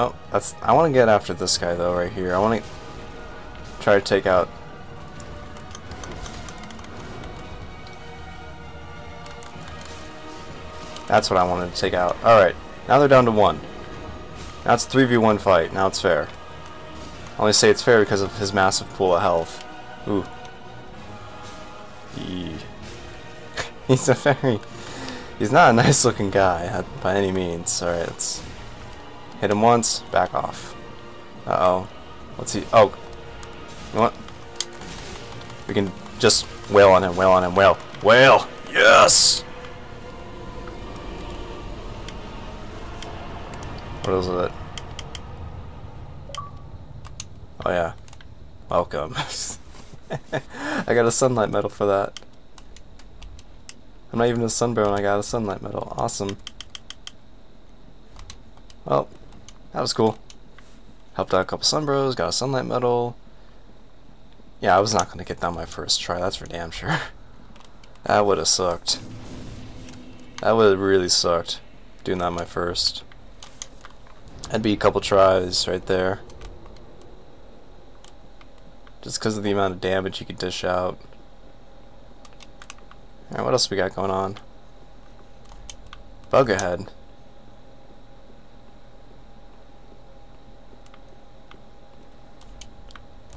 Oh, that's. I want to get after this guy though, right here. I want to try to take out. That's what I wanted to take out. Alright, now they're down to one. Now it's a 3v1 fight, now it's fair. I only say it's fair because of his massive pool of health. Ooh. He's a fairy. He's not a nice looking guy, by any means. Alright, let's hit him once, back off. Uh-oh. Let's see. Oh. You know what? We can just wail on him, wail on him, wail. Wail! Yes! What is it? Oh yeah. Welcome. I got a sunlight medal for that. I'm not even a sunbro and I got a sunlight medal. Awesome. Well, that was cool. Helped out a couple sunbros, got a sunlight medal. Yeah, I was not going to get down my first try, that's for damn sure. That would have sucked. That would have really sucked, doing that my first. That'd be a couple tries right there. Just because of the amount of damage you could dish out. Alright, what else we got going on? Bug ahead.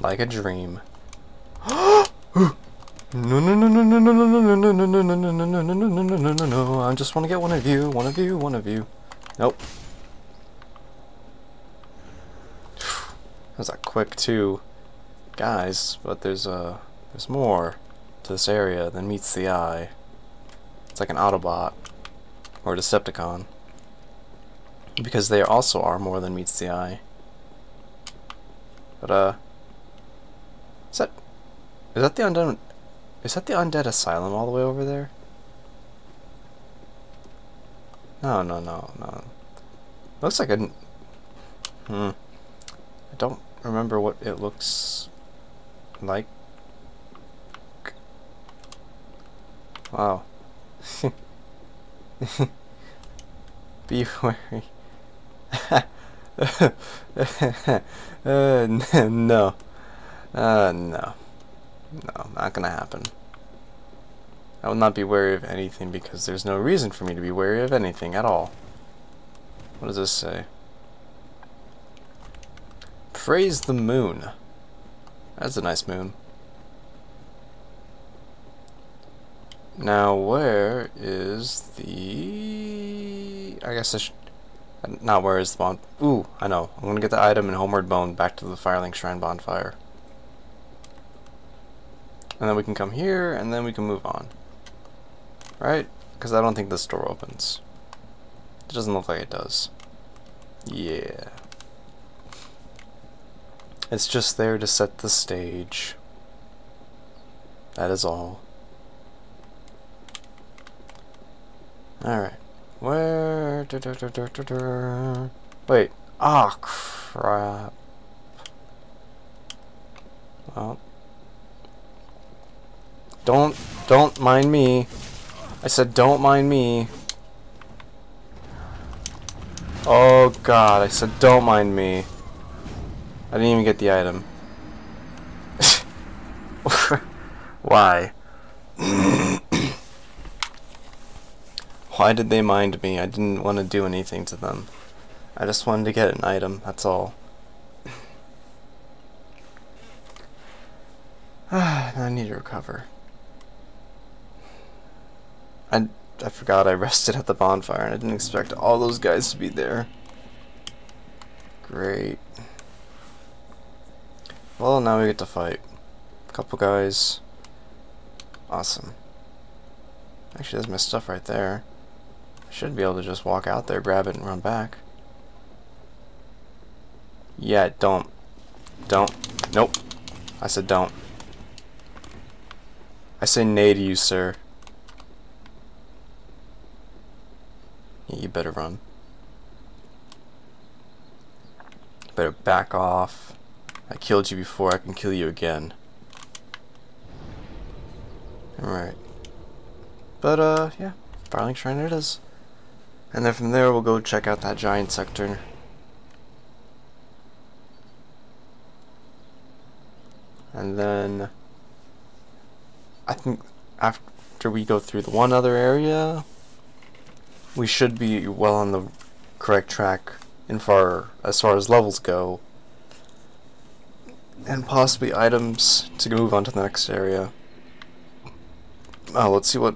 Like a dream. No, no, no, no, no, no, no, no, no, no, no, no, no, no, no, no, no, no, no, I just want to get one of you, one of you, one of you. Nope. That was a quick two guys, but there's more to this area than meets the eye. It's like an Autobot or a Decepticon, because they also are more than meets the eye. But is that the undead asylum all the way over there? No, no, no, no. Looks like a I don't remember what it looks like. Wow. Be wary. No. No. No, not gonna happen. I will not be wary of anything because there's no reason for me to be wary of anything at all. What does this say? Praise the moon. That's a nice moon. Now where is the... I guess I should... Not where is the bond... Ooh, I know. I'm going to get the item in Homeward Bone back to the Firelink Shrine bonfire. And then we can come here, and then we can move on. Right? Because I don't think this door opens. It doesn't look like it does. Yeah. It's just there to set the stage. That is all. Alright. Where... Wait. Ah, crap. Well. Don't mind me. I said don't mind me. Oh god, I said don't mind me. I didn't even get the item. Why? Why did they mind me? I didn't want to do anything to them. I just wanted to get an item, that's all. I need to recover. I forgot I rested at the bonfire and I didn't expect all those guys to be there. Great. Well, now we get to fight. Couple guys. Awesome. Actually, there's my stuff right there. I should be able to just walk out there, grab it, and run back. Yeah, don't. Don't. Nope. I said don't. I say nay to you, sir. Yeah, you better run. Better back off. I killed you before, I can kill you again. Alright. But, yeah. Firelink Shrine it is. And then from there we'll go check out that giant sector. And then I think after we go through the one other area, we should be well on the correct track in as far as levels go, and possibly items to move on to the next area. Oh, let's see what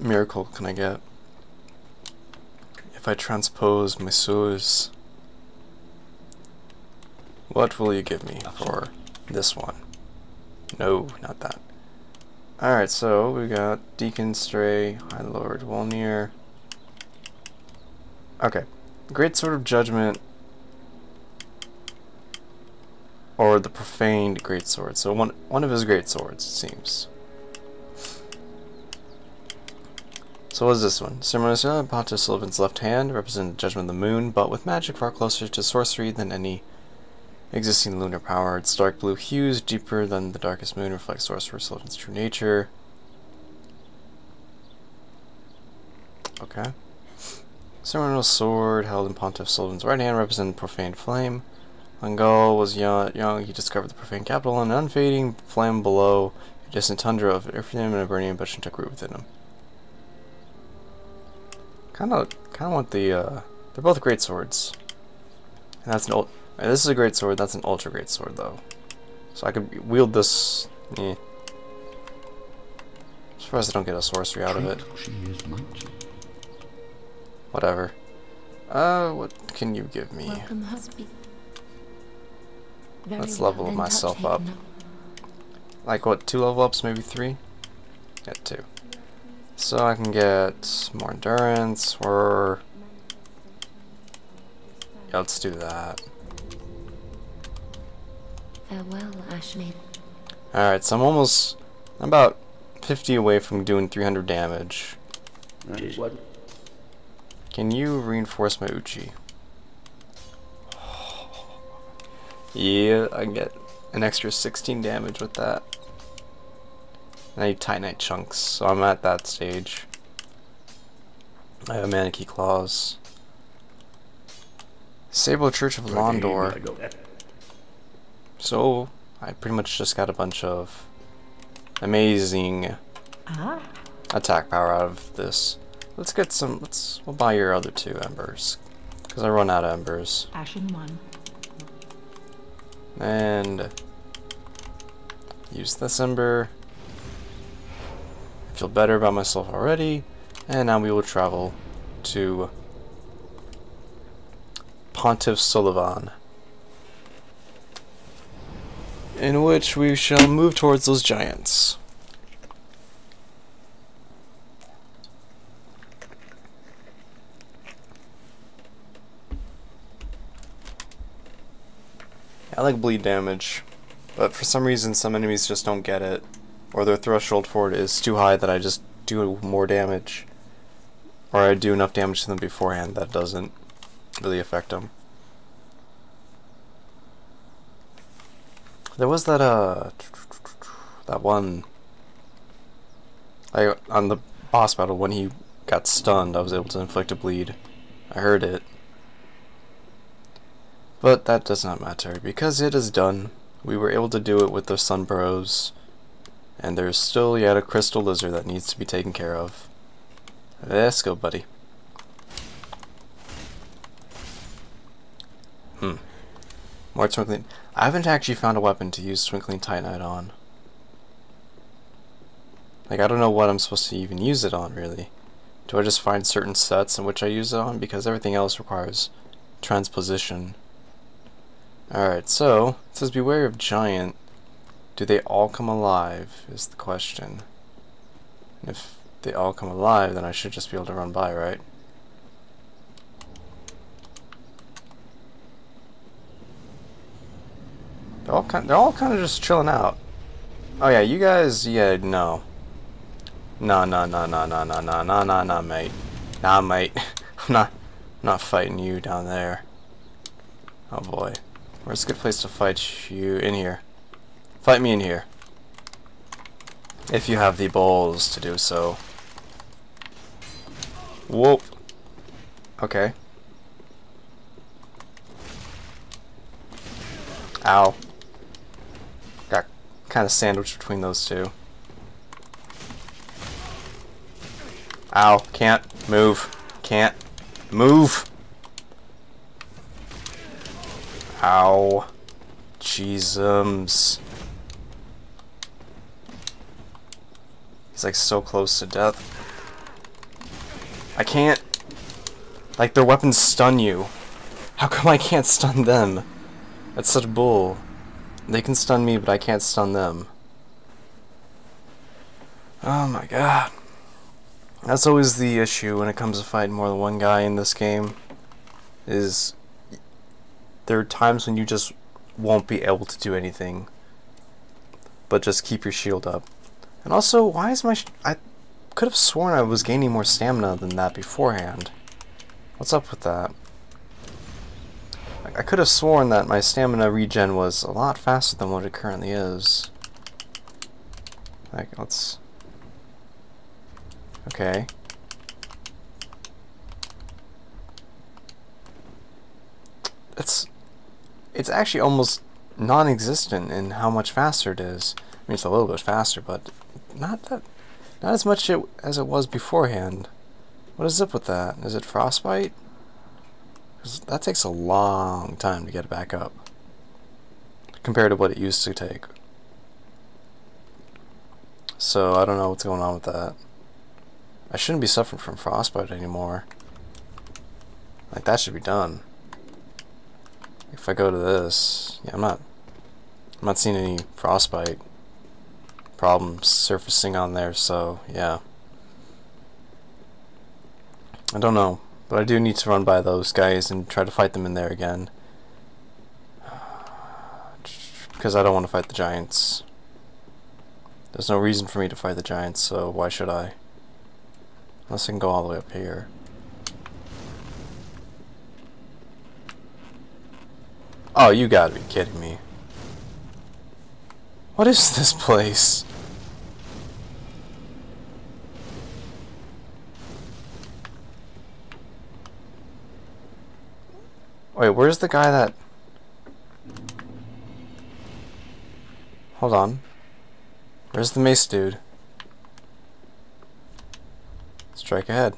miracle can I get if I transpose my sewers. What will you give me for this one? No, not that. Alright, so we got Deacon Stray, High Lord Wolnir. Okay, Great Sword of Judgment, or the profaned Great Sword. So one of his great swords, it seems. So what is this one? Ceremoniously, Pontiff Sulyvahn's left hand represents the judgment of the moon, but with magic far closer to sorcery than any existing lunar power. Its dark blue hues, deeper than the darkest moon, reflect Sorcerer Sulyvahn's true nature. Okay. Ceremonial sword held in Pontiff Sulyvahn's right hand represents profaned flame. When Gaul was young, he discovered the profaned capital and an unfading flame below a distant tundra of Ephraim, and a burning ambition took root within him. Kind of want the. They're both great swords, and that's an old. Right, this is a great sword, that's an ultra great sword though. So I could wield this. Eh. I'm surprised I don't get a sorcery out of it. Whatever. What can you give me? Let's level myself up. Like what, 2 level ups, maybe 3? Yeah, 2. So I can get more endurance, or. Yeah, let's do that. Farewell, Ashmaid. Alright, so I'm about 50 away from doing 300 damage. What? Can you reinforce my Uchi? Yeah, I get an extra 16 damage with that. And I need Titanite Chunks, so I'm at that stage. I have Manikin Claws. Sable Church of Londor. So, I pretty much just got a bunch of amazing attack power out of this. Let's get some, we'll buy your other 2 embers, because I run out of embers. Ashen one. And use this ember. I feel better about myself already. And now we will travel to Pontiff Sulyvahn, in which we shall move towards those giants. I like bleed damage, but for some reason some enemies just don't get it, or their threshold for it is too high that I just do more damage, or I do enough damage to them beforehand that doesn't really affect them. There was that that one on the boss battle when he got stunned. I was able to inflict a bleed. I heard it, but that does not matter because it is done. We were able to do it with the Sunbros, and there's still yet a crystal lizard that needs to be taken care of. Let's go, buddy. More twinkling. I haven't actually found a weapon to use twinkling titanite on. Like, I don't know what I'm supposed to even use it on, really. Do I just find certain sets in which I use it on? Because everything else requires transposition. Alright, so, it says beware of giant. Do they all come alive, is the question. And if they all come alive, then I should just be able to run by, right? They're all kind of just chilling out. Oh yeah, you guys, yeah, no. Nah, mate. Nah, mate. I'm not fighting you down there. Oh boy. Where's a good place to fight you? In here. Fight me in here. If you have the balls to do so. Whoop. Okay. Ow. kind of sandwiched between those two. Ow, can't move. Can't move! Ow. Jeezums. He's like so close to death. I can't. Like, their weapons stun you. How come I can't stun them? That's such bull. They can stun me, but I can't stun them. Oh my god. That's always the issue when it comes to fighting more than one guy in this game, is there are times when you just won't be able to do anything, but just keep your shield up. And also, why is my I could have sworn I was gaining more stamina than that beforehand. What's up with that? I could have sworn that my stamina regen was a lot faster than what it currently is. Like, let's... Okay. It's actually almost non-existent in how much faster it is. I mean, it's a little bit faster, but not as much as it was beforehand. What is up with that? Is it frostbite? That takes a long time to get back up compared to what it used to take. So I don't know what's going on with that. I shouldn't be suffering from frostbite anymore. Like, that should be done. If I go to this, yeah, I'm not seeing any frostbite problems surfacing on there, so yeah. I don't know. But I do need to run by those guys and try to fight them in there again. Because I don't want to fight the giants. There's no reason for me to fight the giants, so why should I? Unless I can go all the way up here. Oh, you gotta be kidding me. What is this place? Wait, where's the guy that... Hold on. Where's the mace dude? Strike ahead.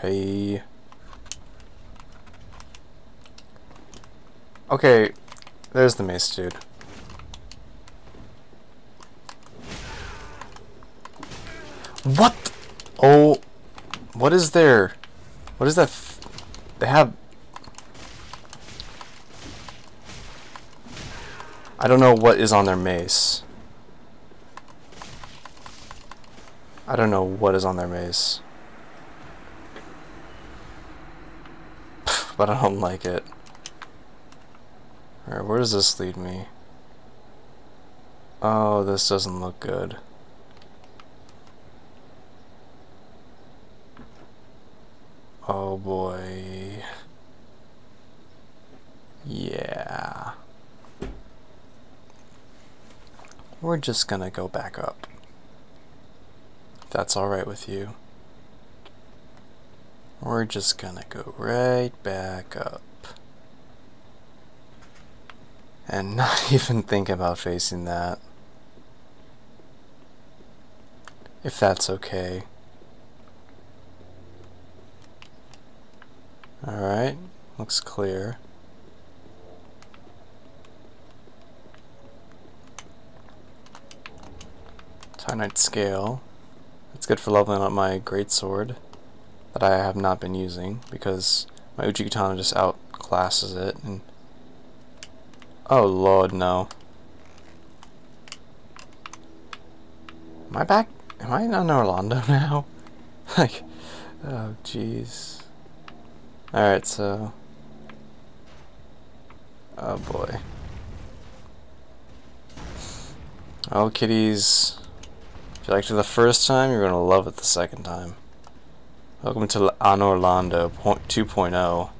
Hey. Okay, there's the mace dude. What? Oh, what is there? What is that? They have... I don't know what is on their mace. I don't know what is on their mace. But I don't like it. Alright, where does this lead me? Oh, this doesn't look good. Oh boy. Yeah. We're just gonna go back up. If that's alright with you. We're just gonna go right back up. And not even think about facing that. If that's okay. Alright, looks clear. Titanite Scale. It's good for leveling up my Great Sword that I have not been using because my Uchigatana just outclasses it. And oh lord, no. Am I back? Am I in Anor Londo now? Like, oh jeez. Alright, so... Oh boy. Oh kitties. If you liked it the first time, you're gonna love it the second time. Welcome to Anor Londo 2.0.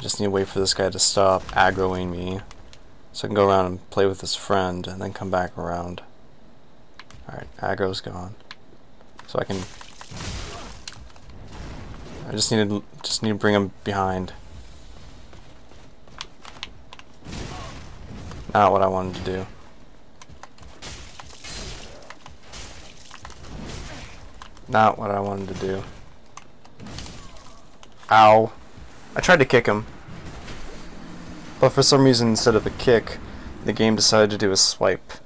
Just need to wait for this guy to stop aggroing me, so I can go around and play with his friend, and then come back around. Alright, aggro's gone. So I can... I just need to bring him behind. Not what I wanted to do. Not what I wanted to do. Ow. I tried to kick him. But for some reason, instead of a kick, the game decided to do a swipe.